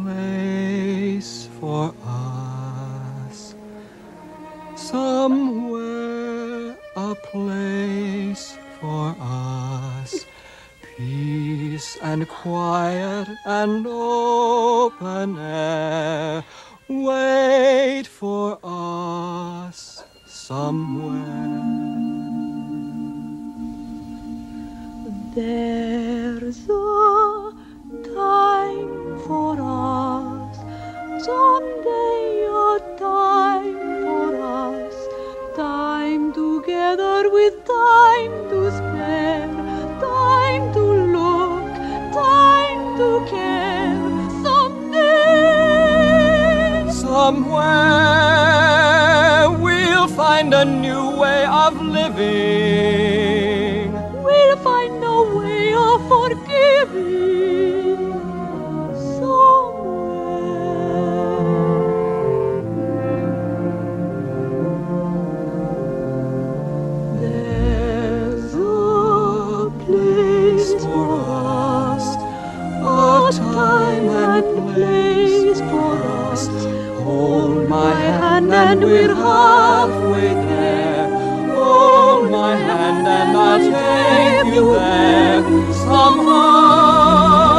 place for us, somewhere a place for us, peace and quiet and open air, wait for us somewhere. There's a time for us, someday a time for us, time together with time to spare, time to look, time to care, someday, somewhere we'll find a new way of living, we'll find a way of forgiving. And we're halfway there. Hold my hand and I'll take you there somehow.